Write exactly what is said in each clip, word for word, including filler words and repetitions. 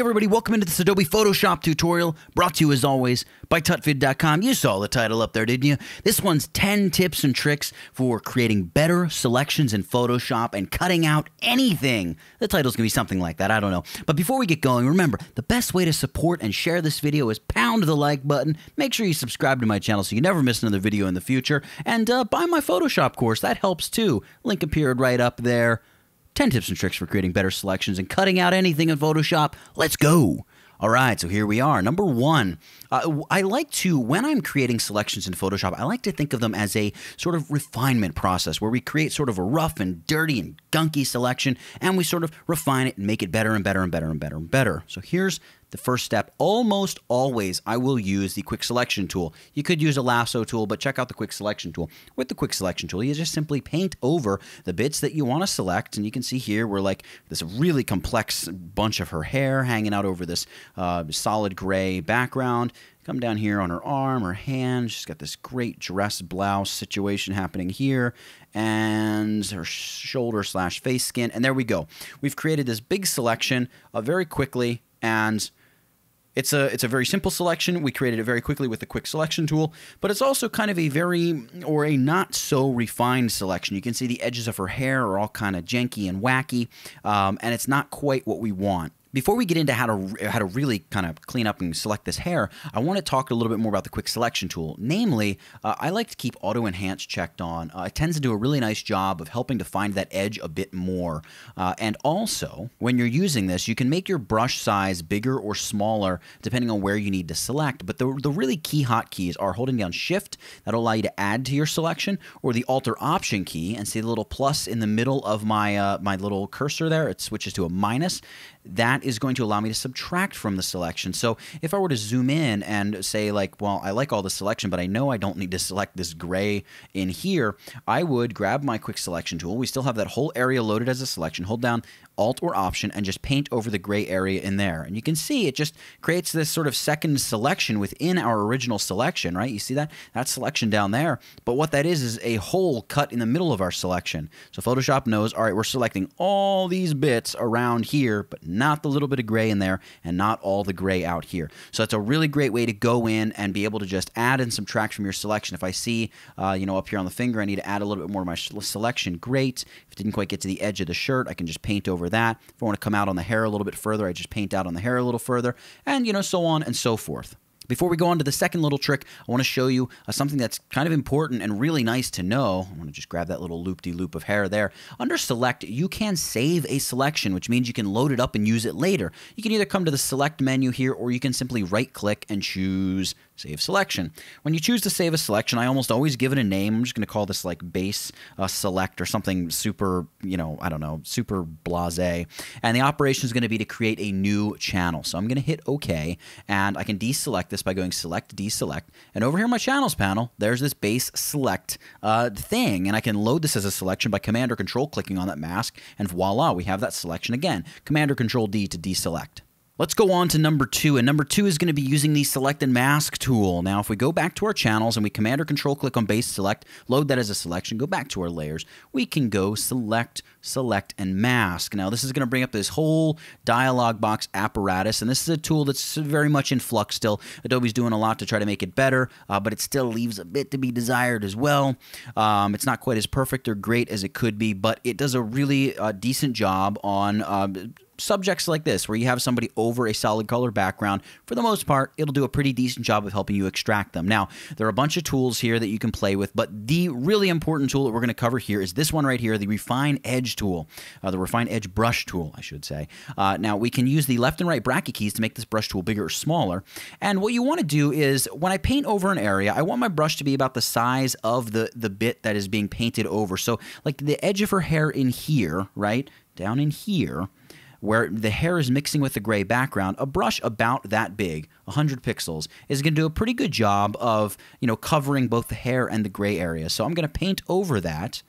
Hey everybody, welcome into this Adobe Photoshop tutorial, brought to you as always by tutvid dot com. You saw the title up there, didn't you? This one's ten tips and tricks for creating better selections in Photoshop and cutting out anything. The title's gonna be something like that, I don't know. But before we get going, remember, the best way to support and share this video is pound the like button. Make sure you subscribe to my channel so you never miss another video in the future. And uh, buy my Photoshop course, that helps too. Link appeared right up there. ten tips and tricks for creating better selections and cutting out anything in Photoshop. Let's go. All right, so here we are. Number one, uh, I like to, when I'm creating selections in Photoshop, I like to think of them as a sort of refinement process where we create sort of a rough and dirty and gunky selection, and we sort of refine it and make it better and better and better and better and better. So here's the first step. Almost always, I will use the Quick Selection Tool. You could use a lasso tool, but check out the Quick Selection Tool. With the Quick Selection Tool, you just simply paint over the bits that you want to select, and you can see here we're like this really complex bunch of her hair hanging out over this uh, solid gray background. Come down here on her arm, her hand. She's got this great dress blouse situation happening here, and her shoulder slash face skin, and there we go. We've created this big selection uh, very quickly, and It's a, it's a very simple selection. We created it very quickly with the Quick Selection Tool, but it's also kind of a very, or a not so refined selection. You can see the edges of her hair are all kind of janky and wacky, um, and it's not quite what we want. Before we get into how to, how to really kind of clean up and select this hair, I want to talk a little bit more about the Quick Selection Tool. Namely, uh, I like to keep Auto Enhance checked on. Uh, it tends to do a really nice job of helping to find that edge a bit more. Uh, and also, when you're using this, you can make your brush size bigger or smaller depending on where you need to select. But the, the really key hotkeys are holding down Shift, that'll allow you to add to your selection, or the Alt-Option key, and see the little plus in the middle of my, uh, my little cursor there. It switches to a minus. That is going to allow me to subtract from the selection. So if I were to zoom in and say like, well, I like all the selection, but I know I don't need to select this gray in here, I would grab my Quick Selection Tool. We still have that whole area loaded as a selection. Hold down Alt or Option and just paint over the gray area in there. And you can see it just creates this sort of second selection within our original selection, right? You see that? That selection down there. But what that is is a hole cut in the middle of our selection. So Photoshop knows, all right, we're selecting all these bits around here, but not the little bit of gray in there and not all the gray out here. So that's a really great way to go in and be able to just add and subtract from your selection. If I see, uh, you know, up here on the finger, I need to add a little bit more of my selection, great. If it didn't quite get to the edge of the shirt, I can just paint over that. If I want to come out on the hair a little bit further, I just paint out on the hair a little further, and you know, so on and so forth. Before we go on to the second little trick, I want to show you uh, something that's kind of important and really nice to know. I want to just grab that little loop-de-loop of hair there. Under Select, you can save a selection, which means you can load it up and use it later. You can either come to the Select menu here, or you can simply right-click and choose Save Selection. When you choose to save a selection, I almost always give it a name. I'm just going to call this like Base uh, Select or something super, you know, I don't know, super blasé. And the operation is going to be to create a new channel. So I'm going to hit OK, and I can deselect this by going Select, Deselect, and over here in my Channels panel, there's this Base Select uh, thing, and I can load this as a selection by Command or Control clicking on that mask, and voila, we have that selection again. Command or Control D to deselect. Let's go on to number two, and number two is going to be using the Select and Mask tool. Now, if we go back to our channels and we Command or Control click on Base Select, load that as a selection, go back to our layers, we can go Select, Select, and Mask. Now, this is going to bring up this whole dialog box apparatus, and this is a tool that's very much in flux still. Adobe's doing a lot to try to make it better, uh, but it still leaves a bit to be desired as well. Um, it's not quite as perfect or great as it could be, but it does a really uh, decent job on uh, subjects like this, where you have somebody over a solid color background. For the most part, it'll do a pretty decent job of helping you extract them. Now, there are a bunch of tools here that you can play with, but the really important tool that we're going to cover here is this one right here, the Refine Edge tool, uh, the Refine Edge brush tool, I should say. Uh, now, we can use the left and right bracket keys to make this brush tool bigger or smaller, and what you want to do is, when I paint over an area, I want my brush to be about the size of the, the bit that is being painted over. So, like the edge of her hair in here, right, down in here, where the hair is mixing with the gray background, a brush about that big, one hundred pixels, is going to do a pretty good job of, you know, covering both the hair and the gray area. So I'm going to paint over that,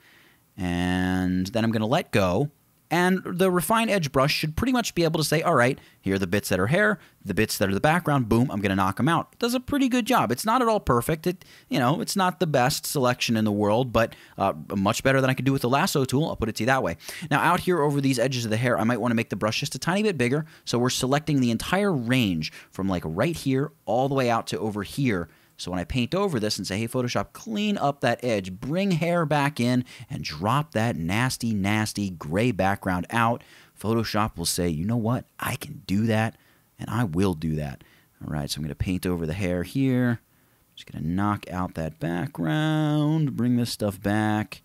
and then I'm going to let go, And the Refine Edge brush should pretty much be able to say, all right, here are the bits that are hair, the bits that are the background, boom, I'm going to knock them out. It does a pretty good job. It's not at all perfect. It, you know, it's not the best selection in the world, but uh, much better than I could do with the lasso tool. I'll put it to you that way. Now, out here over these edges of the hair, I might want to make the brush just a tiny bit bigger. So we're selecting the entire range from like right here all the way out to over here. So when I paint over this and say, hey, Photoshop, clean up that edge, bring hair back in, and drop that nasty, nasty gray background out, Photoshop will say, you know what? I can do that, and I will do that. All right, so I'm going to paint over the hair here. I'm just going to knock out that background, bring this stuff back.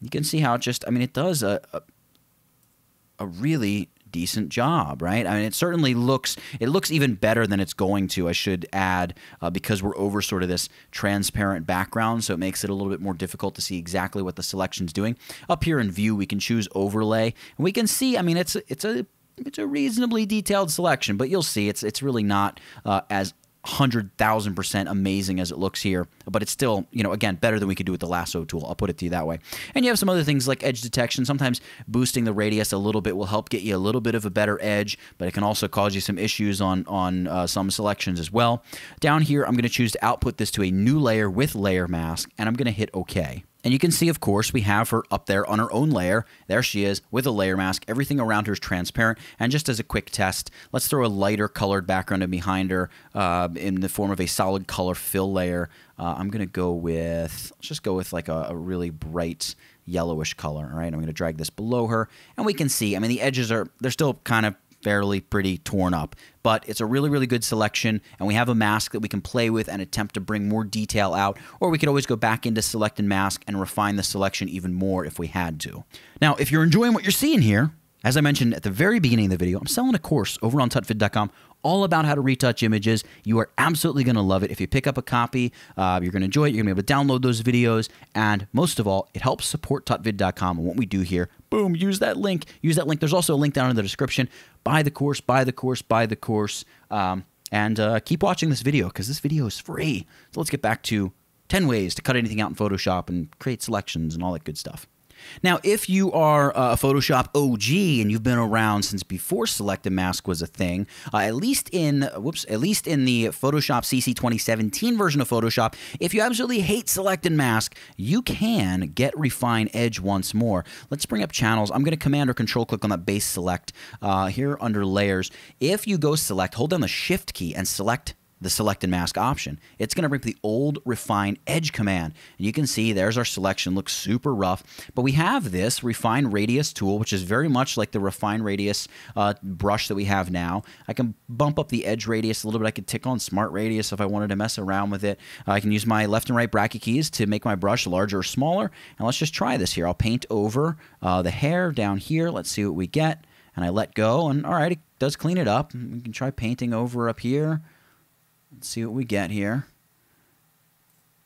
You can see how it just, I mean, it does a, a, a really decent job, right? I mean, it certainly looks, it looks even better than it's going to, I should add, uh, because we're over sort of this transparent background, so it makes it a little bit more difficult to see exactly what the selection's doing. Up here in View, we can choose Overlay, and we can see, I mean, it's, it's, a, it's a reasonably detailed selection, but you'll see it's, it's really not uh, as one hundred thousand percent amazing as it looks here, but it's still, you know, again, better than we could do with the lasso tool. I'll put it to you that way. And you have some other things like edge detection. Sometimes boosting the radius a little bit will help get you a little bit of a better edge, but it can also cause you some issues on, on uh, some selections as well. Down here, I'm going to choose to output this to a new layer with layer mask, and I'm going to hit OK. And you can see, of course, we have her up there on her own layer. There she is with a layer mask. Everything around her is transparent. And just as a quick test, let's throw a lighter colored background in behind her uh, in the form of a solid color fill layer. Uh, I'm going to go with, let's just go with like a, a really bright yellowish color. All right, I'm going to drag this below her. And we can see, I mean, the edges are, they're still kind of fairly pretty torn up, but it's a really, really good selection, and we have a mask that we can play with and attempt to bring more detail out, or we could always go back into Select and Mask and refine the selection even more if we had to. Now, if you're enjoying what you're seeing here, as I mentioned at the very beginning of the video, I'm selling a course over on tutvid dot com all about how to retouch images. You are absolutely going to love it. If you pick up a copy, uh, you're going to enjoy it. You're going to be able to download those videos, and most of all, it helps support tutvid dot com and what we do here. Boom, use that link. Use that link. There's also a link down in the description. Buy the course, buy the course, buy the course, um, and uh, keep watching this video because this video is free. So let's get back to ten ways to cut anything out in Photoshop and create selections and all that good stuff. Now, if you are a Photoshop O G and you've been around since before Select and Mask was a thing, uh, at least in whoops, at least in the Photoshop C C twenty seventeen version of Photoshop, if you absolutely hate Select and Mask, you can get Refine Edge once more. Let's bring up channels. I'm going to Command or Control click on that base select uh, here under Layers. If you go Select, hold down the Shift key and select the Select and Mask option. It's going to bring up the old Refine Edge command. And you can see there's our selection. Looks super rough. But we have this Refine Radius tool, which is very much like the Refine Radius uh, brush that we have now. I can bump up the edge radius a little bit. I could tick on Smart Radius if I wanted to mess around with it. Uh, I can use my left and right bracket keys to make my brush larger or smaller. And let's just try this here. I'll paint over uh, the hair down here. Let's see what we get. And I let go. And all right, it does clean it up. We can try painting over up here. Let's see what we get here.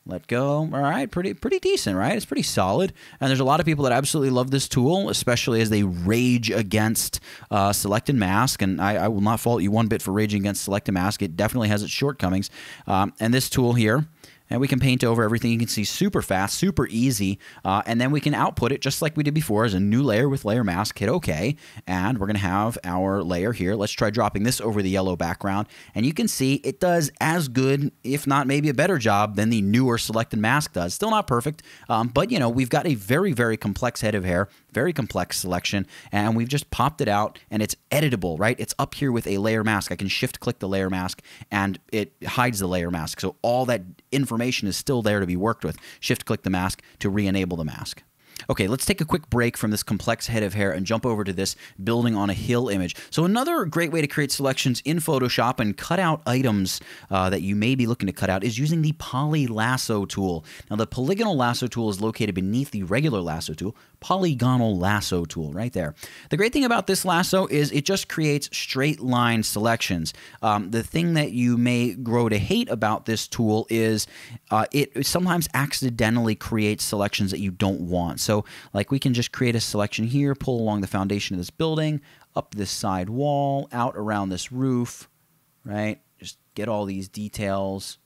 Let go. All right, pretty pretty decent, right? It's pretty solid. And there's a lot of people that absolutely love this tool, especially as they rage against uh, Select and Mask. And I, I will not fault you one bit for raging against Select and Mask. It definitely has its shortcomings. Um, and this tool here, and we can paint over everything. You can see super fast, super easy. Uh, and then we can output it just like we did before as a new layer with layer mask. Hit OK. And we're going to have our layer here. Let's try dropping this over the yellow background. And you can see it does as good, if not maybe a better job, than the newer Select and Mask does. Still not perfect. Um, but, you know, we've got a very, very complex head of hair, very complex selection. And we've just popped it out. And it's editable, right? It's up here with a layer mask. I can shift click the layer mask. And it hides the layer mask. So all that information is still there to be worked with. Shift-click the mask to re-enable the mask. Okay, let's take a quick break from this complex head of hair and jump over to this building on a hill image. So another great way to create selections in Photoshop and cut out items uh, that you may be looking to cut out is using the Poly Lasso tool. Now, the polygonal lasso tool is located beneath the regular lasso tool, polygonal lasso tool right there. The great thing about this lasso is it just creates straight line selections. Um, the thing that you may grow to hate about this tool is uh, it sometimes accidentally creates selections that you don't want. So like we can just create a selection here, pull along the foundation of this building, up this side wall, out around this roof, right? Just get all these details.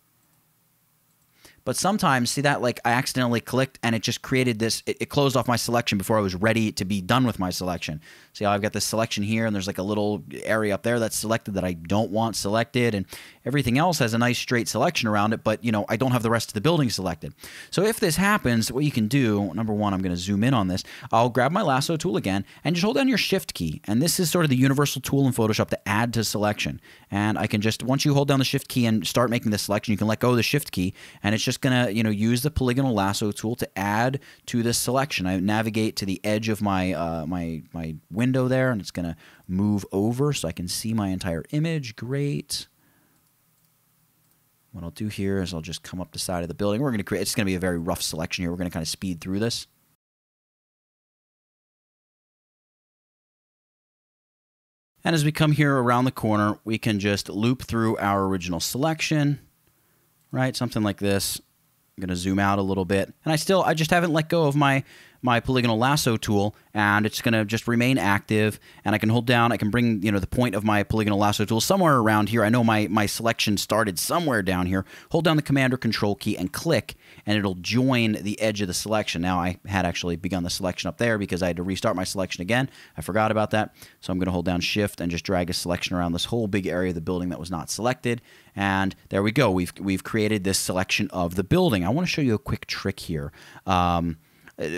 But sometimes, see that, like I accidentally clicked and it just created this, it, it closed off my selection before I was ready to be done with my selection. See how I've got this selection here and there's like a little area up there that's selected that I don't want selected, and everything else has a nice straight selection around it, but you know, I don't have the rest of the building selected. So if this happens, what you can do, number one, I'm gonna zoom in on this. I'll grab my lasso tool again and just hold down your shift key. And this is sort of the universal tool in Photoshop to add to selection. And I can just, once you hold down the shift key and start making the selection, you can let go of the shift key and it's just gonna, you know, use the polygonal lasso tool to add to this selection. I navigate to the edge of my, uh, my, my window there, and it's gonna move over so I can see my entire image. Great. What I'll do here is I'll just come up the side of the building. We're gonna create, it's gonna be a very rough selection here. We're gonna kind of speed through this. And as we come here around the corner, we can just loop through our original selection, right? Something like this. I'm gonna zoom out a little bit. And I still, I just haven't let go of my, my polygonal lasso tool, and it's gonna just remain active, and I can hold down, I can bring, you know, the point of my polygonal lasso tool somewhere around here. I know my, my selection started somewhere down here. Hold down the command or control key and click, and it'll join the edge of the selection. Now I had actually begun the selection up there because I had to restart my selection again. I forgot about that. So I'm gonna hold down shift and just drag a selection around this whole big area of the building that was not selected. And there we go, we've, we've created this selection of the building. I wanna show you a quick trick here. Um,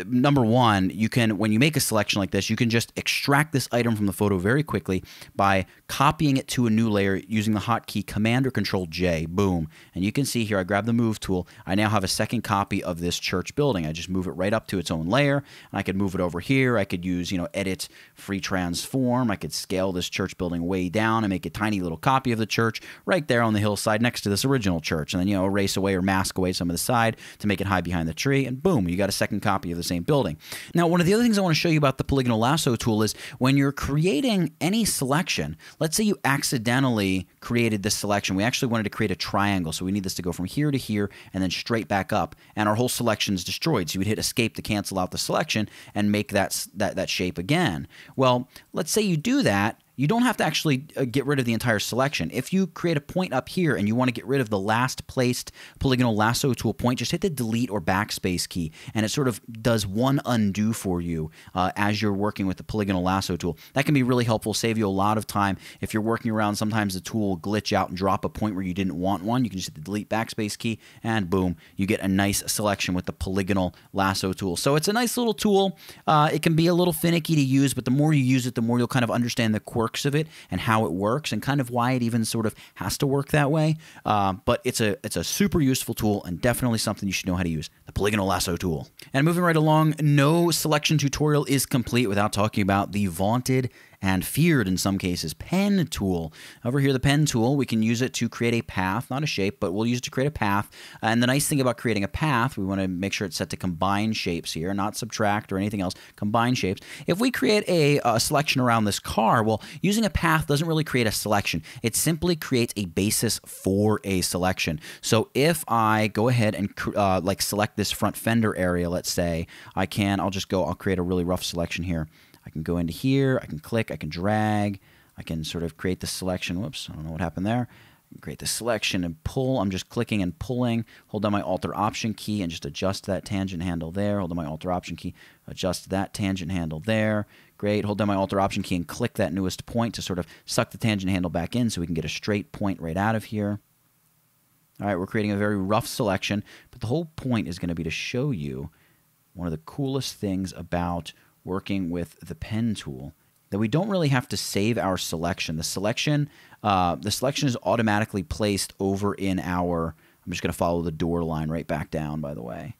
Number one, you can, when you make a selection like this, you can just extract this item from the photo very quickly by copying it to a new layer using the hotkey Command or Control J. Boom. And you can see here, I grab the Move tool. I now have a second copy of this church building. I just move it right up to its own layer, and I could move it over here. I could use, you know, Edit, Free Transform. I could scale this church building way down and make a tiny little copy of the church right there on the hillside next to this original church. And then, you know, erase away or mask away some of the side to make it hide behind the tree. And boom, you got a second copy of the same building. Now, one of the other things I want to show you about the polygonal lasso tool is when you're creating any selection, let's say you accidentally created this selection. We actually wanted to create a triangle, so we need this to go from here to here and then straight back up, and our whole selection is destroyed. So you would hit escape to cancel out the selection and make that, that, that shape again. Well, let's say you do that. You don't have to actually get rid of the entire selection. If you create a point up here and you want to get rid of the last placed polygonal lasso tool point, just hit the delete or backspace key, and it sort of does one undo for you uh, as you're working with the polygonal lasso tool. That can be really helpful, save you a lot of time. If you're working around, sometimes the tool will glitch out and drop a point where you didn't want one. You can just hit the delete backspace key, and boom, you get a nice selection with the polygonal lasso tool. So it's a nice little tool. Uh, it can be a little finicky to use, but the more you use it, the more you'll kind of understand the quirks of it and how it works and kind of why it even sort of has to work that way. Uh, but it's a it's a super useful tool and definitely something you should know how to use, the polygonal lasso tool. And moving right along, no selection tutorial is complete without talking about the vaunted and feared, in some cases, Pen Tool. Over here, the Pen Tool, we can use it to create a path, not a shape, but we'll use it to create a path. And the nice thing about creating a path, we want to make sure it's set to combine shapes here, not subtract or anything else, combine shapes. If we create a, a selection around this car, well, using a path doesn't really create a selection. It simply creates a basis for a selection. So if I go ahead and uh, like select this front fender area, let's say, I can, I'll just go, I'll create a really rough selection here. I can go into here, I can click, I can drag, I can sort of create the selection. Whoops, I don't know what happened there. Create the selection and pull. I'm just clicking and pulling. Hold down my Alt or Option key and just adjust that tangent handle there. Hold down my Alt or Option key, adjust that tangent handle there. Great. Hold down my Alt or Option key and click that newest point to sort of suck the tangent handle back in so we can get a straight point right out of here. All right, we're creating a very rough selection, but the whole point is going to be to show you one of the coolest things about working with the Pen Tool, that we don't really have to save our selection. The selection, uh, the selection is automatically placed over in our, I'm just gonna follow the door line right back down, by the way.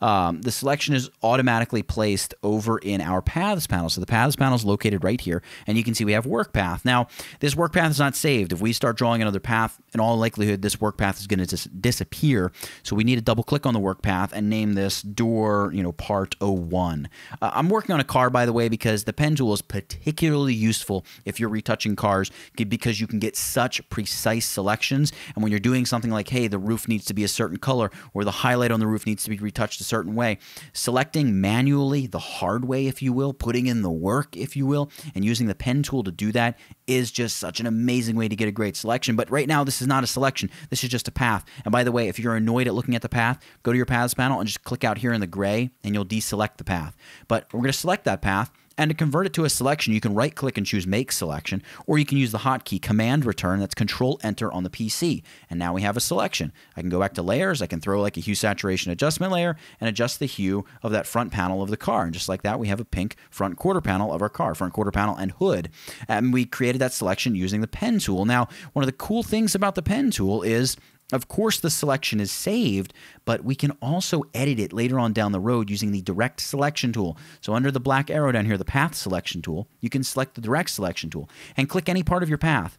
Um, the selection is automatically placed over in our paths panel. So the paths panel is located right here, and you can see we have work path. Now, this work path is not saved. If we start drawing another path, in all likelihood, this work path is going to dis disappear. So we need to double click on the work path and name this door, you know, part oh one. Uh, I'm working on a car, by the way, because the Pen Tool is particularly useful if you're retouching cars, because you can get such precise selections. And when you're doing something like, hey, the roof needs to be a certain color, or the highlight on the roof needs to be retouched a certain way. Selecting manually, the hard way, if you will, putting in the work, if you will, and using the pen tool to do that is just such an amazing way to get a great selection. But right now, this is not a selection. This is just a path. And by the way, if you're annoyed at looking at the path, go to your paths panel and just click out here in the gray, and you'll deselect the path. But we're going to select that path. And to convert it to a selection, you can right-click and choose Make Selection, or you can use the hotkey Command Return, that's Control-Enter on the P C. And now we have a selection. I can go back to Layers, I can throw like a Hue Saturation Adjustment layer, and adjust the hue of that front panel of the car. And just like that, we have a pink front quarter panel of our car, front quarter panel and hood. And we created that selection using the Pen Tool. Now, one of the cool things about the Pen Tool is, of course, the selection is saved, but we can also edit it later on down the road using the Direct Selection Tool. So under the black arrow down here, the Path Selection Tool, you can select the Direct Selection Tool and click any part of your path.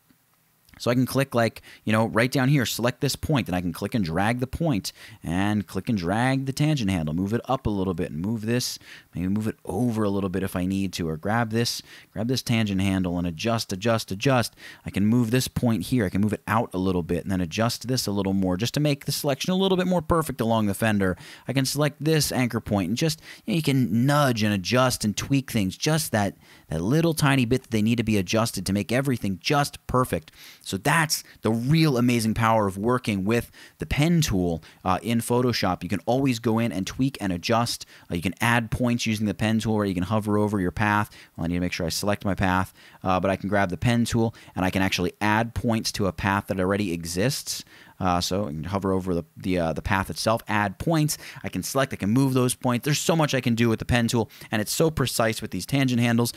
So I can click like, you know, right down here, select this point, and I can click and drag the point and click and drag the tangent handle, move it up a little bit and move this, maybe move it over a little bit if I need to, or grab this, grab this tangent handle and adjust, adjust, adjust. I can move this point here. I can move it out a little bit and then adjust this a little more just to make the selection a little bit more perfect along the fender. I can select this anchor point and just, you know, you can nudge and adjust and tweak things, just that, that little tiny bit that they need to be adjusted to make everything just perfect. So So that's the real amazing power of working with the pen tool uh, in Photoshop. You can always go in and tweak and adjust. Uh, you can add points using the pen tool, or you can hover over your path. Well, I need to make sure I select my path, uh, but I can grab the pen tool and I can actually add points to a path that already exists. Uh, so I can hover over the the, uh, the path itself, add points. I can select, I can move those points. There's so much I can do with the pen tool, and it's so precise with these tangent handles.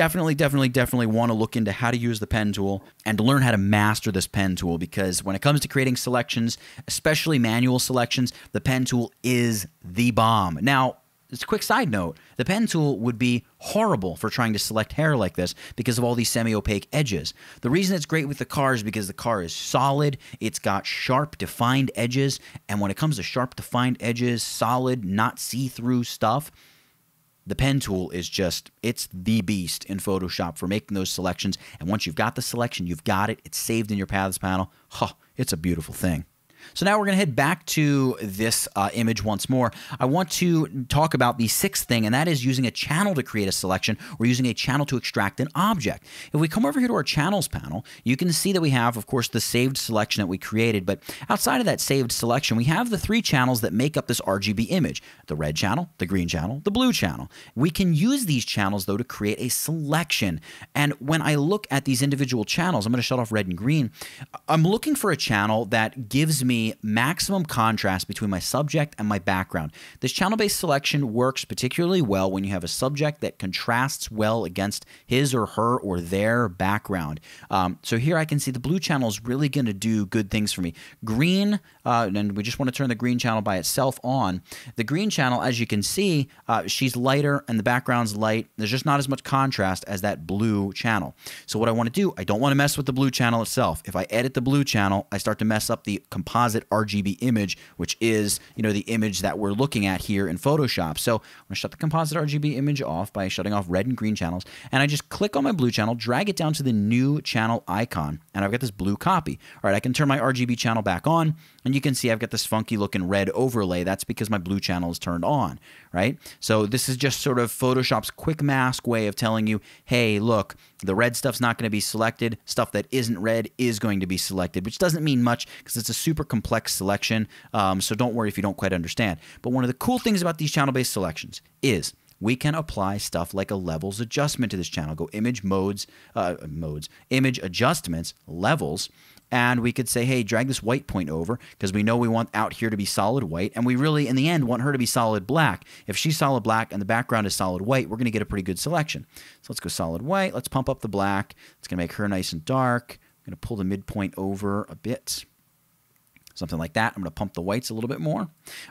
Definitely, definitely, definitely want to look into how to use the pen tool and to learn how to master this pen tool, because when it comes to creating selections, especially manual selections, the pen tool is the bomb. Now, it's a quick side note. The pen tool would be horrible for trying to select hair like this because of all these semi-opaque edges. The reason it's great with the car is because the car is solid, it's got sharp, defined edges, and when it comes to sharp, defined edges, solid, not see-through stuff, the pen tool is just, it's the beast in Photoshop for making those selections. And once you've got the selection, you've got it, it's saved in your paths panel. Huh, it's a beautiful thing. So now we're going to head back to this uh, image once more. I want to talk about the sixth thing, and that is using a channel to create a selection, or using a channel to extract an object. If we come over here to our channels panel, you can see that we have, of course, the saved selection that we created. But outside of that saved selection, we have the three channels that make up this R G B image: the red channel, the green channel, the blue channel. We can use these channels, though, to create a selection. And when I look at these individual channels, I'm going to shut off red and green. I'm looking for a channel that gives me me maximum contrast between my subject and my background. This channel-based selection works particularly well when you have a subject that contrasts well against his or her or their background. Um, so here I can see the blue channel is really going to do good things for me. Green, uh, and we just want to turn the green channel by itself on. The green channel, as you can see, uh, she's lighter and the background's light. There's just not as much contrast as that blue channel. So what I want to do, I don't want to mess with the blue channel itself. If I edit the blue channel, I start to mess up the composite R G B image, which is, you know, the image that we're looking at here in Photoshop. So I'm going to shut the composite R G B image off by shutting off red and green channels, and I just click on my blue channel, drag it down to the new channel icon, and I've got this blue copy. All right, I can turn my R G B channel back on, and you can see I've got this funky looking red overlay. That's because my blue channel is turned on, right? So this is just sort of Photoshop's quick mask way of telling you, hey, look, the red stuff's not going to be selected. Stuff that isn't red is going to be selected, which doesn't mean much because it's a super complex selection, um, so don't worry if you don't quite understand. But one of the cool things about these channel-based selections is we can apply stuff like a levels adjustment to this channel. Go image modes, uh, modes, image adjustments, levels, and we could say, hey, drag this white point over because we know we want out here to be solid white, and we really, in the end, want her to be solid black. If she's solid black and the background is solid white, we're going to get a pretty good selection. So let's go solid white. Let's pump up the black. It's going to make her nice and dark. I'm going to pull the midpoint over a bit. Something like that. I'm going to pump the whites a little bit more.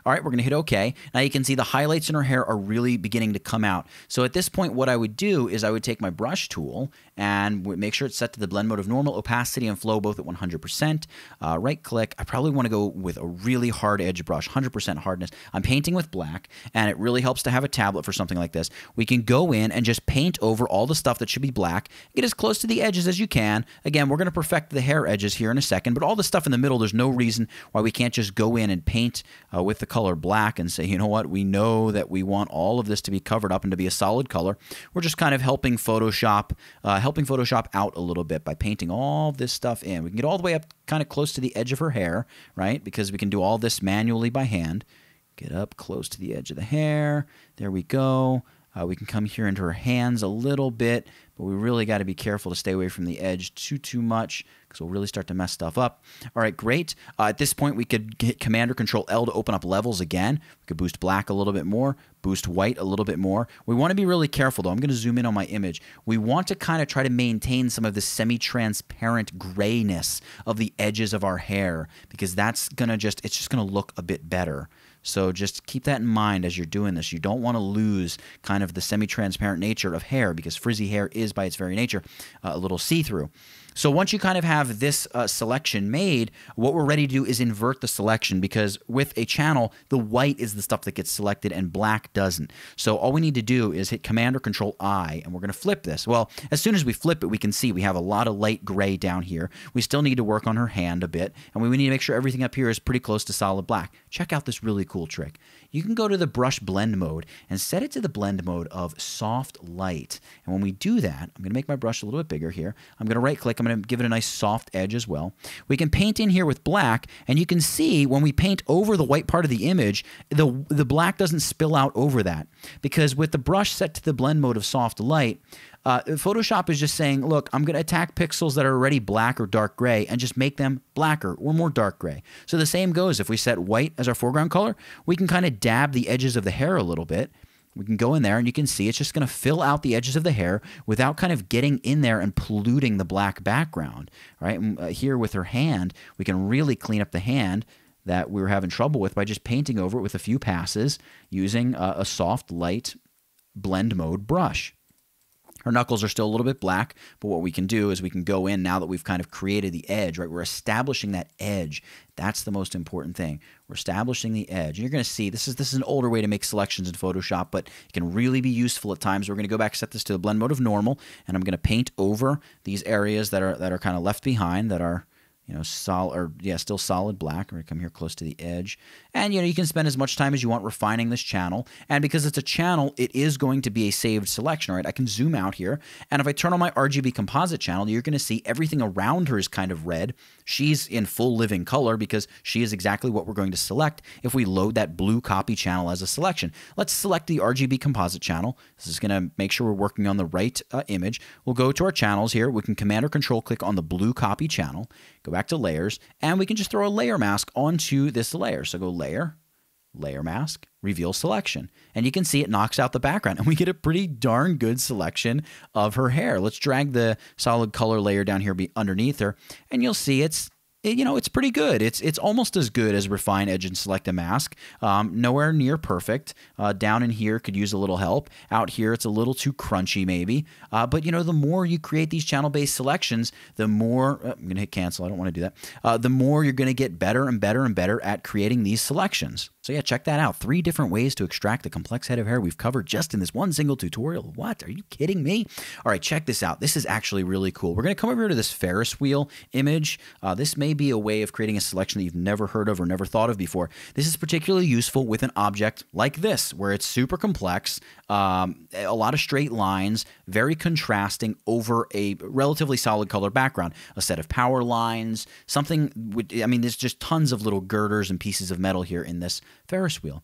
All right, we're going to hit OK. Now you can see the highlights in her hair are really beginning to come out. So at this point, what I would do is I would take my brush tool and make sure it's set to the blend mode of normal, opacity, and flow both at one hundred percent. Uh, right click. I probably want to go with a really hard edge brush, one hundred percent hardness. I'm painting with black, and it really helps to have a tablet for something like this. We can go in and just paint over all the stuff that should be black. Get as close to the edges as you can. Again, we're going to perfect the hair edges here in a second, but all the stuff in the middle, there's no reason why we can't just go in and paint uh, with the color black and say, you know what, we know that we want all of this to be covered up and to be a solid color. We're just kind of helping Photoshop, uh, helping Photoshop out a little bit by painting all this stuff in. We can get all the way up kind of close to the edge of her hair, right? Because we can do all this manually by hand. Get up close to the edge of the hair. There we go. Uh, we can come here into her hands a little bit, but we really got to be careful to stay away from the edge too, too much, because we'll really start to mess stuff up. All right, great. Uh, at this point, we could hit Command or Control L to open up levels again. We could boost black a little bit more, boost white a little bit more. We want to be really careful, though. I'm going to zoom in on my image. We want to kind of try to maintain some of the semi-transparent grayness of the edges of our hair, because that's going to just, it's just going to look a bit better. So just keep that in mind as you're doing this. You don't want to lose kind of the semi-transparent nature of hair, because frizzy hair is by its very nature uh, a little see-through. So once you kind of have this uh, selection made, what we're ready to do is invert the selection, because with a channel, the white is the stuff that gets selected and black doesn't. So all we need to do is hit Command or Control I, and we're going to flip this. Well, as soon as we flip it, we can see we have a lot of light gray down here. We still need to work on her hand a bit, and we need to make sure everything up here is pretty close to solid black. Check out this really cool trick. You can go to the brush blend mode and set it to the blend mode of soft light. And when we do that, I'm going to make my brush a little bit bigger here. I'm going to right click. I'm going to give it a nice soft edge as well. We can paint in here with black, and you can see when we paint over the white part of the image, the, the black doesn't spill out over that, because with the brush set to the blend mode of soft light, Uh, Photoshop is just saying, look, I'm going to attack pixels that are already black or dark gray and just make them blacker or more dark gray. So the same goes if we set white as our foreground color, we can kind of dab the edges of the hair a little bit. We can go in there and you can see it's just going to fill out the edges of the hair without kind of getting in there and polluting the black background, right? And, uh, here with her hand, we can really clean up the hand that we were having trouble with by just painting over it with a few passes using uh, a soft light blend mode brush. Her knuckles are still a little bit black, but what we can do is we can go in now that we've kind of created the edge, right? We're establishing that edge. That's the most important thing. We're establishing the edge. And you're going to see this is this is an older way to make selections in Photoshop, but it can really be useful at times. We're going to go back, set this to the blend mode of normal, and I'm going to paint over these areas that are that are kind of left behind, that are, you know, sol or yeah, still solid black. We're gonna come here close to the edge, and you know you can spend as much time as you want refining this channel. And because it's a channel, it is going to be a saved selection, right? I can zoom out here, and if I turn on my R G B composite channel, you're gonna see everything around her is kind of red. She's in full living color because she is exactly what we're going to select if we load that blue copy channel as a selection. Let's select the R G B composite channel. This is gonna make sure we're working on the right uh, image. We'll go to our channels here. We can Command or Control click on the blue copy channel. Go back to layers, and we can just throw a layer mask onto this layer. So go layer, layer mask, reveal selection. And you can see it knocks out the background, and we get a pretty darn good selection of her hair. Let's drag the solid color layer down here be underneath her, and you'll see it's, you know, it's pretty good. It's it's almost as good as Refine Edge and Select and Mask. Um, nowhere near perfect. Uh, down in here could use a little help. Out here, it's a little too crunchy maybe. Uh, but, you know, the more you create these channel-based selections, the more... Oh, I'm going to hit cancel. I don't want to do that. Uh, the more you're going to get better and better and better at creating these selections. So yeah, check that out. Three different ways to extract the complex head of hair we've covered just in this one single tutorial. What? Are you kidding me? All right, check this out. This is actually really cool. We're going to come over here to this Ferris wheel image. Uh, this may be a way of creating a selection that you've never heard of or never thought of before. This is particularly useful with an object like this, where it's super complex, um, a lot of straight lines, very contrasting over a relatively solid color background, a set of power lines, something, with, I mean, there's just tons of little girders and pieces of metal here in this Ferris wheel.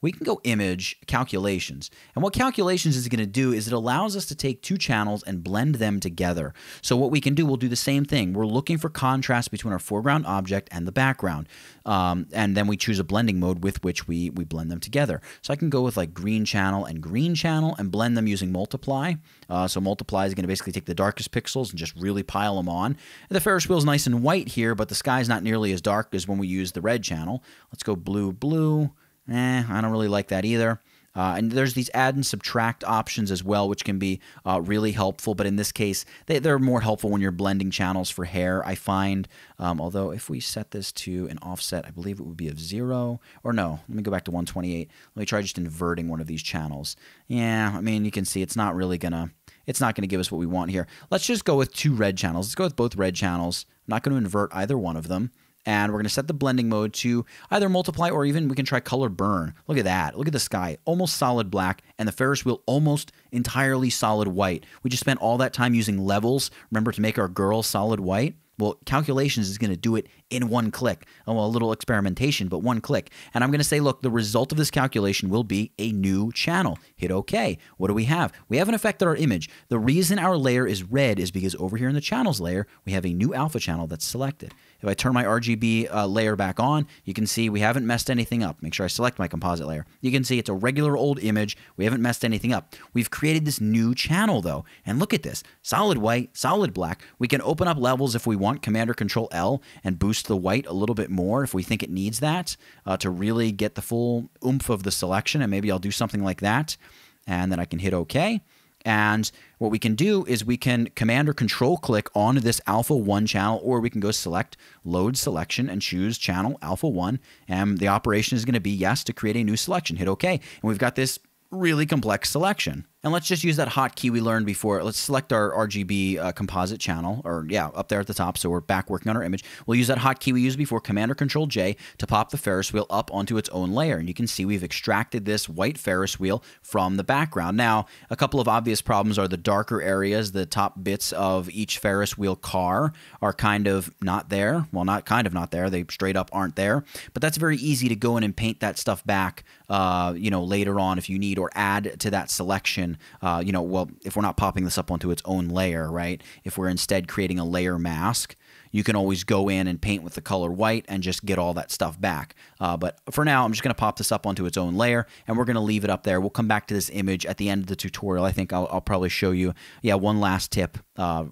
We can go Image, Calculations. And what Calculations is going to do is it allows us to take two channels and blend them together. So what we can do, we'll do the same thing. We're looking for contrast between our foreground object and the background. Um, and then we choose a blending mode with which we, we blend them together. So I can go with like green channel and green channel and blend them using Multiply. Uh, so Multiply is going to basically take the darkest pixels and just really pile them on. And the Ferris wheel is nice and white here, but the sky is not nearly as dark as when we use the red channel. Let's go blue, blue. Eh, I don't really like that either. Uh, and there's these add and subtract options as well, which can be uh, really helpful. But in this case, they, they're more helpful when you're blending channels for hair, I find. Um, although if we set this to an offset, I believe it would be of zero. Or no, let me go back to one twenty-eight. Let me try just inverting one of these channels. Yeah, I mean, you can see it's not really going to it's not going to give us what we want here. Let's just go with two red channels. Let's go with both red channels. I'm not going to invert either one of them. And we're going to set the blending mode to either multiply or even we can try color burn. Look at that. Look at the sky. Almost solid black and the Ferris wheel almost entirely solid white. We just spent all that time using levels. Remember to make our girl solid white? Well, Calculations is going to do it in one click. Oh, well, a little experimentation, but one click. And I'm going to say, look, the result of this calculation will be a new channel. Hit OK. What do we have? We haven't affected our image. The reason our layer is red is because over here in the channels layer, we have a new alpha channel that's selected. If I turn my R G B uh, layer back on, you can see we haven't messed anything up. Make sure I select my composite layer. You can see it's a regular old image. We haven't messed anything up. We've created this new channel though. And look at this, solid white, solid black. We can open up levels if we want, Command or Control L, and boost the white a little bit more if we think it needs that uh, to really get the full oomph of the selection. And maybe I'll do something like that. And then I can hit OK. And what we can do is we can Command or Control click on this Alpha one channel, or we can go select Load Selection and choose Channel Alpha one. And the operation is going to be yes to create a new selection. Hit OK. And we've got this really complex selection. And let's just use that hotkey we learned before. Let's select our R G B uh, composite channel, or yeah, up there at the top. So we're back working on our image. We'll use that hotkey we used before, Command or Control J, to pop the Ferris wheel up onto its own layer. And you can see we've extracted this white Ferris wheel from the background. Now, a couple of obvious problems are the darker areas, the top bits of each Ferris wheel car are kind of not there. Well, not kind of not there. They straight up aren't there. But that's very easy to go in and paint that stuff back, uh, you know, later on if you need, or add to that selection. Uh, you know, well, if we're not popping this up onto its own layer, right? If we're instead creating a layer mask, you can always go in and paint with the color white and just get all that stuff back. Uh, but for now, I'm just going to pop this up onto its own layer, and we're going to leave it up there. We'll come back to this image at the end of the tutorial. I think I'll, I'll probably show you, yeah, one last tip uh,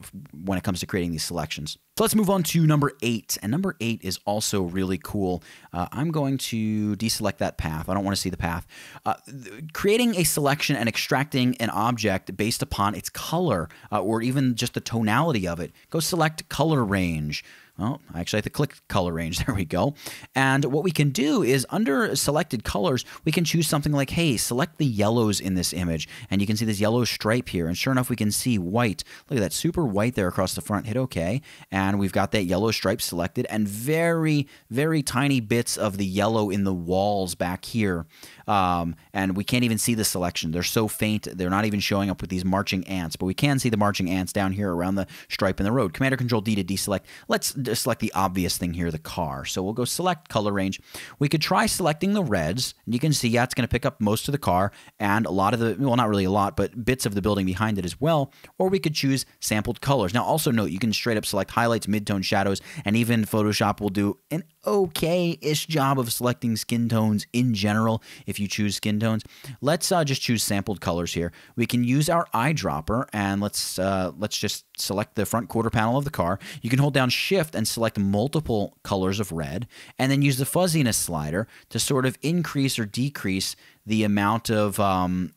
when it comes to creating these selections. So let's move on to number eight, and number eight is also really cool. Uh, I'm going to deselect that path. I don't want to see the path. Uh, th creating a selection and extracting an object based upon its color uh, or even just the tonality of it. Go select Color Range. Oh, I actually have to click Color Range. There we go. And what we can do is under selected colors, we can choose something like, hey, select the yellows in this image. And you can see this yellow stripe here. And sure enough, we can see white. Look at that super white there across the front. Hit OK. And we've got that yellow stripe selected and very, very tiny bits of the yellow in the walls back here. Um, and we can't even see the selection. They're so faint. They're not even showing up with these marching ants. But we can see the marching ants down here around the stripe in the road. Command or Control D to deselect. Let's select the obvious thing here, the car. So we'll go select Color Range. We could try selecting the reds, and you can see, yeah, it's going to pick up most of the car and a lot of the, well, not really a lot, but bits of the building behind it as well. Or we could choose sampled colors. Now, also note, you can straight up select highlights, midtone, shadows, and even Photoshop will do an okay-ish job of selecting skin tones in general if you choose skin tones. Let's uh, just choose sampled colors here. We can use our eyedropper, and let's uh, let's just select the front quarter panel of the car. You can hold down Shift and select multiple colors of red, and then use the fuzziness slider to sort of increase or decrease the amount of um,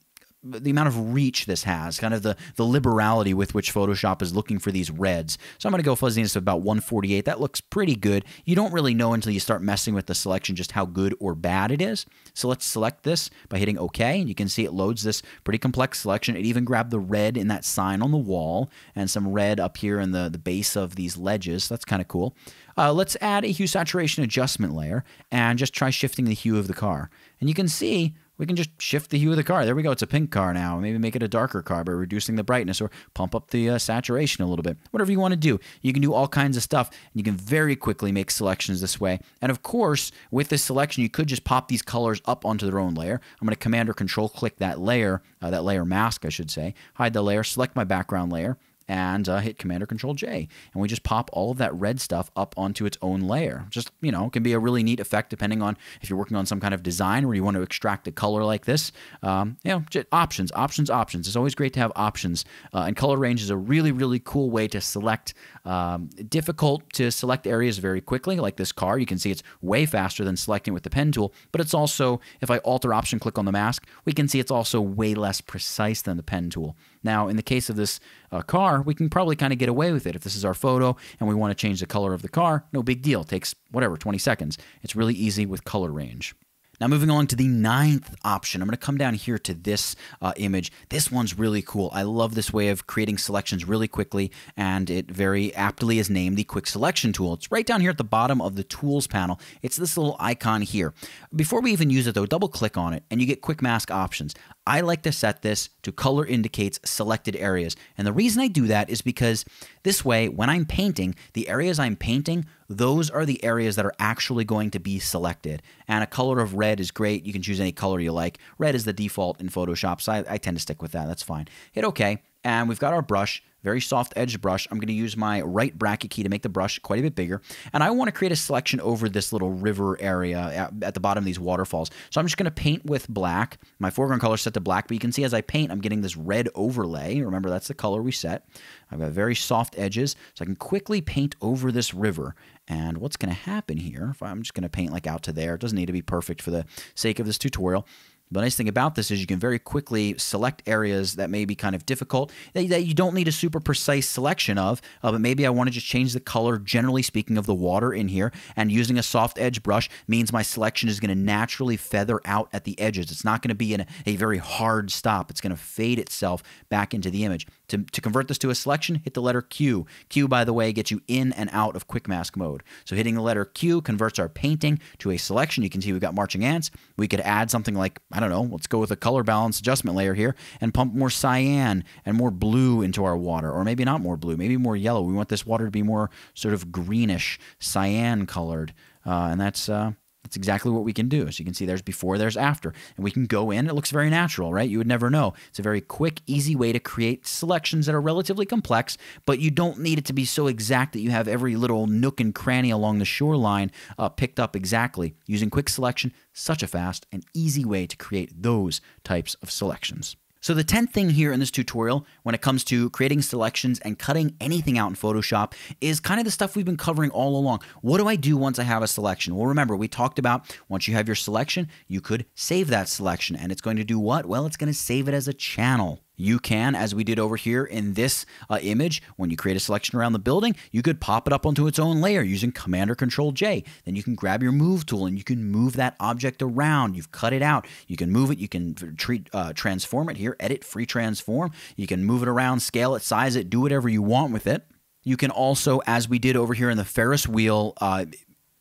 the amount of reach this has, kind of the, the liberality with which Photoshop is looking for these reds. So I'm going to go fuzziness of about one forty-eight. That looks pretty good. You don't really know until you start messing with the selection just how good or bad it is. So let's select this by hitting OK. And you can see it loads this pretty complex selection. It even grabbed the red in that sign on the wall and some red up here in the, the base of these ledges. So that's kind of cool. Uh, let's add a hue saturation adjustment layer and just try shifting the hue of the car. And you can see we can just shift the hue of the car. There we go. It's a pink car now. Maybe make it a darker car by reducing the brightness or pump up the uh, saturation a little bit. Whatever you want to do. You can do all kinds of stuff. And you can very quickly make selections this way. And of course, with this selection, you could just pop these colors up onto their own layer. I'm going to Command or Control click that layer, uh, that layer mask, I should say. Hide the layer, select my background layer, and uh, hit Command or Control J. And we just pop all of that red stuff up onto its own layer. Just, you know, can be a really neat effect depending on if you're working on some kind of design where you want to extract a color like this. Um, you know, just options, options, options. It's always great to have options. Uh, and Color Range is a really, really cool way to select um, difficult to select areas very quickly, like this car. You can see it's way faster than selecting with the Pen Tool, but it's also, if I Alter Option click on the mask, we can see it's also way less precise than the Pen Tool. Now, in the case of this uh, car, we can probably kind of get away with it. If this is our photo and we want to change the color of the car, no big deal. It takes, whatever, twenty seconds. It's really easy with Color Range. Now moving on to the ninth option, I'm going to come down here to this uh, image. This one's really cool. I love this way of creating selections really quickly, and it very aptly is named the Quick Selection Tool. It's right down here at the bottom of the Tools panel. It's this little icon here. Before we even use it though, double click on it and you get Quick Mask options. I like to set this to color indicates selected areas. And the reason I do that is because this way, when I'm painting, the areas I'm painting, those are the areas that are actually going to be selected. And a color of red is great. You can choose any color you like. Red is the default in Photoshop, so I, I tend to stick with that. That's fine. Hit OK. And we've got our brush, very soft edge brush. I'm going to use my right bracket key to make the brush quite a bit bigger. And I want to create a selection over this little river area at, at the bottom of these waterfalls. So I'm just going to paint with black. My foreground color is set to black, but you can see as I paint, I'm getting this red overlay. Remember, that's the color we set. I've got very soft edges, so I can quickly paint over this river. And what's going to happen here, if I'm just going to paint like out to there, it doesn't need to be perfect for the sake of this tutorial. The nice thing about this is you can very quickly select areas that may be kind of difficult, that you don't need a super precise selection of, uh, but maybe I want to just change the color, generally speaking, of the water in here, and using a soft edge brush means my selection is going to naturally feather out at the edges. It's not going to be in a, a very hard stop. It's going to fade itself back into the image. To, to convert this to a selection, hit the letter Q. Q, by the way, gets you in and out of Quick Mask mode. So hitting the letter Q converts our painting to a selection. You can see we've got marching ants. We could add something like, I don't I don't know, let's go with a color balance adjustment layer here and pump more cyan and more blue into our water, or maybe not more blue, maybe more yellow. We want this water to be more sort of greenish, cyan colored, uh, and that's uh, that's exactly what we can do. So you can see there's before, there's after, and we can go in. It looks very natural, right? You would never know. It's a very quick, easy way to create selections that are relatively complex, but you don't need it to be so exact that you have every little nook and cranny along the shoreline uh, picked up exactly. Using Quick Selection, such a fast and easy way to create those types of selections. So the tenth thing here in this tutorial, when it comes to creating selections and cutting anything out in Photoshop, is kind of the stuff we've been covering all along. What do I do once I have a selection? Well, remember, we talked about once you have your selection, you could save that selection. And it's going to do what? Well, it's going to save it as a channel. You can, as we did over here in this uh, image, when you create a selection around the building, you could pop it up onto its own layer using Command or Control J. Then you can grab your Move tool and you can move that object around. You've cut it out. You can move it. You can treat, uh, transform it here, edit, free transform. You can move it around, scale it, size it, do whatever you want with it. You can also, as we did over here in the Ferris wheel uh,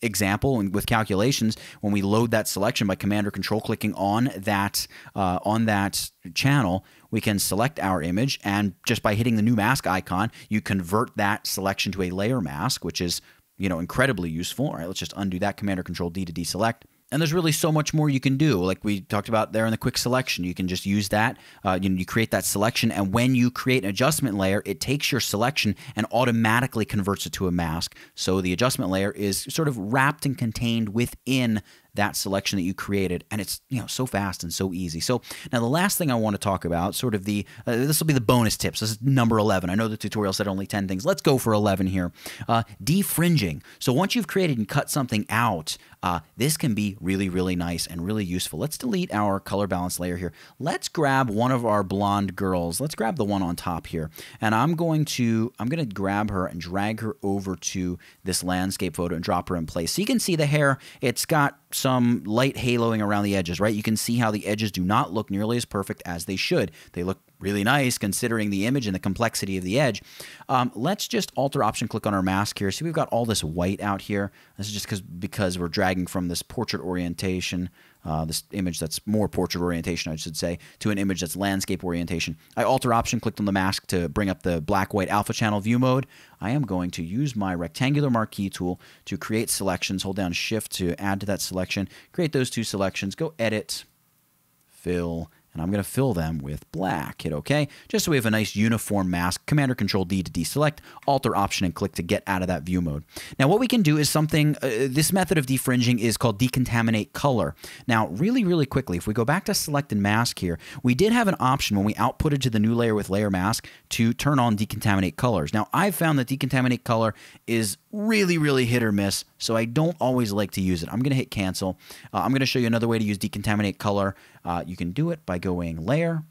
example, and with calculations, when we load that selection by Command or Control clicking on that uh, on that channel, we can select our image, and just by hitting the new mask icon, you convert that selection to a layer mask, which is, you know, incredibly useful. All right, let's just undo that. Command or Control D to deselect. And there's really so much more you can do. Like we talked about there in the Quick Selection, you can just use that. Uh, you know, you create that selection, and when you create an adjustment layer, it takes your selection and automatically converts it to a mask. So the adjustment layer is sort of wrapped and contained within that selection that you created, and it's, you know, so fast and so easy. So now the last thing I want to talk about, sort of the, uh, this will be the bonus tips. This is number eleven. I know the tutorial said only ten things. Let's go for eleven here. Uh, defringing. So once you've created and cut something out, uh, this can be really, really nice and really useful. Let's delete our color balance layer here. Let's grab one of our blonde girls. Let's grab the one on top here, and I'm going to, I'm going to grab her and drag her over to this landscape photo and drop her in place. So you can see the hair, it's got some light haloing around the edges, right? You can see how the edges do not look nearly as perfect as they should. They look really nice considering the image and the complexity of the edge. Um, let's just alter option click on our mask here. See, we've got all this white out here. This is just because because we're dragging from this portrait orientation, uh, this image that's more portrait orientation, I should say, to an image that's landscape orientation. I alter option clicked on the mask to bring up the black white alpha channel view mode. I am going to use my rectangular marquee tool to create selections. Hold down shift to add to that selection. Create those two selections. Go edit, fill, and I'm going to fill them with black. Hit OK, just so we have a nice uniform mask. Command or Control D to deselect, Alter Option and click to get out of that view mode. Now what we can do is something, uh, this method of defringing is called Decontaminate Color. Now really, really quickly, if we go back to Select and Mask here, we did have an option when we outputted to the new layer with Layer Mask to turn on Decontaminate Colors. Now I've found that Decontaminate Color is really, really hit or miss, so I don't always like to use it. I'm going to hit cancel. Uh, I'm going to show you another way to use Decontaminate Color. Uh, you can do it by going layer,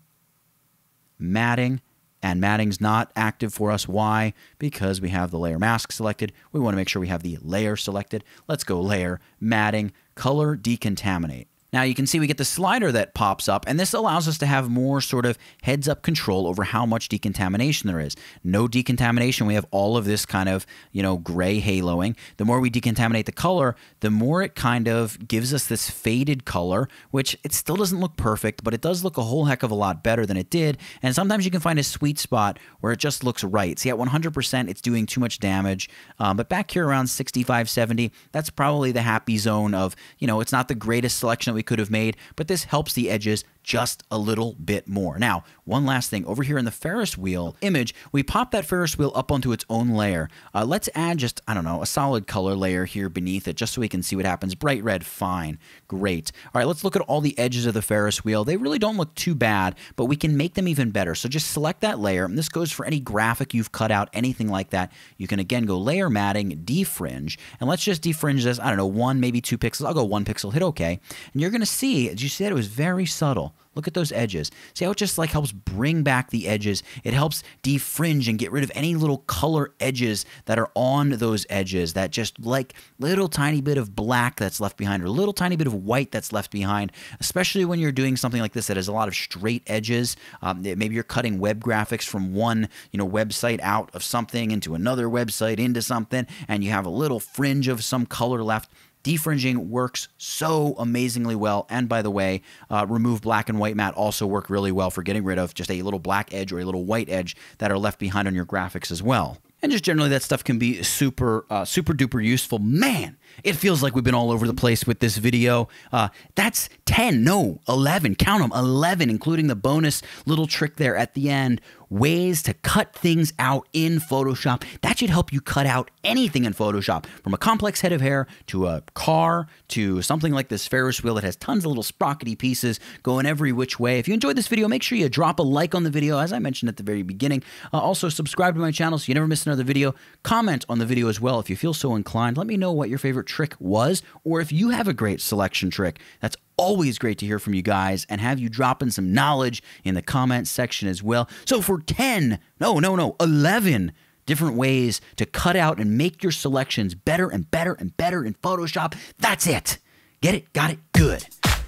matting, and matting's not active for us. Why? Because we have the layer mask selected. We want to make sure we have the layer selected. Let's go layer, matting, color, decontaminate. Now you can see we get the slider that pops up, and this allows us to have more sort of heads-up control over how much decontamination there is. No decontamination, we have all of this kind of, you know, gray haloing. The more we decontaminate the color, the more it kind of gives us this faded color, which it still doesn't look perfect, but it does look a whole heck of a lot better than it did. And sometimes you can find a sweet spot where it just looks right. See, at one hundred percent, it's doing too much damage. Um, but back here around sixty-five, seventy, that's probably the happy zone of, you know, it's not the greatest selection that we could have made, but this helps the edges just a little bit more. Now, one last thing. Over here in the Ferris wheel image, we pop that Ferris wheel up onto its own layer. Uh, let's add just, I don't know, a solid color layer here beneath it just so we can see what happens. Bright red, fine, great. All right, let's look at all the edges of the Ferris wheel. They really don't look too bad, but we can make them even better. So just select that layer, and this goes for any graphic you've cut out, anything like that. You can, again, go layer matting, defringe, and let's just defringe this, I don't know, one, maybe two pixels. I'll go one pixel, hit okay, and you're gonna see, as you said, it was very subtle. Look at those edges. See how it just like helps bring back the edges. It helps defringe and get rid of any little color edges that are on those edges, that just like little tiny bit of black that's left behind or a little tiny bit of white that's left behind, especially when you're doing something like this that has a lot of straight edges. Um, maybe you're cutting web graphics from one, you know, website out of something into another website into something, and you have a little fringe of some color left. Defringing works so amazingly well, and by the way, uh, remove black and white matte also work really well for getting rid of just a little black edge or a little white edge that are left behind on your graphics as well. And just generally, that stuff can be super, uh, super duper useful. Man, it feels like we've been all over the place with this video. Uh, that's ten, no, eleven, count them, eleven, including the bonus little trick there at the end. Ways to cut things out in Photoshop. That should help you cut out anything in Photoshop, from a complex head of hair to a car to something like this Ferris wheel that has tons of little sprockety pieces going every which way. If you enjoyed this video, make sure you drop a like on the video, as I mentioned at the very beginning. Uh, also, subscribe to my channel so you never miss another video. Comment on the video as well if you feel so inclined. Let me know what your favorite trick was, or if you have a great selection trick. That's always great to hear from you guys, and have you drop in some knowledge in the comment section as well. So for ten, no, no, no, eleven different ways to cut out and make your selections better and better and better in Photoshop, that's it. Get it, got it, good.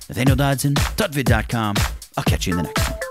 Nathaniel Dodson, tutvid dot com. I'll catch you in the next one.